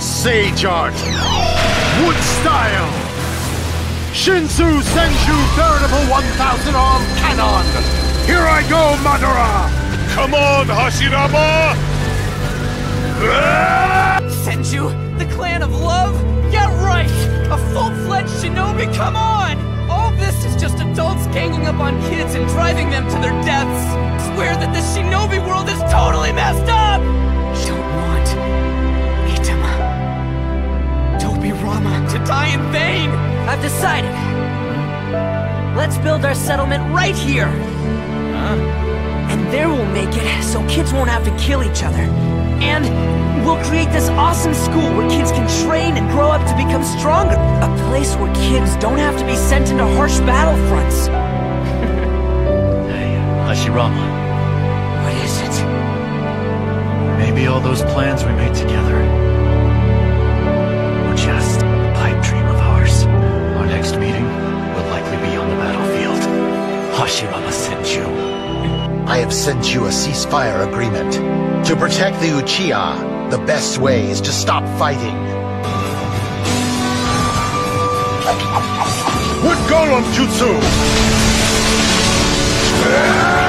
Sage Art, Wood Style, Shinsu Senju veritable 1,000-arm cannon. Here I go, Madara! Come on, Hashirama! Senju, the clan of love? Yeah, right! A full-fledged shinobi, come on! All this is just adults ganging up on kids and driving them to their deaths. Swear that the shinobi world is totally messed up! To die in vain! I've decided. Let's build our settlement right here! Huh? And there we'll make it so kids won't have to kill each other. And we'll create this awesome school where kids can train and grow up to become stronger. A place where kids don't have to be sent into harsh battlefronts. Hey, Hashirama. What is it? Maybe all those plans we made together. Hashirama sent you. I have sent you a ceasefire agreement. To protect the Uchiha, the best way is to stop fighting. Wood Golem Jutsu!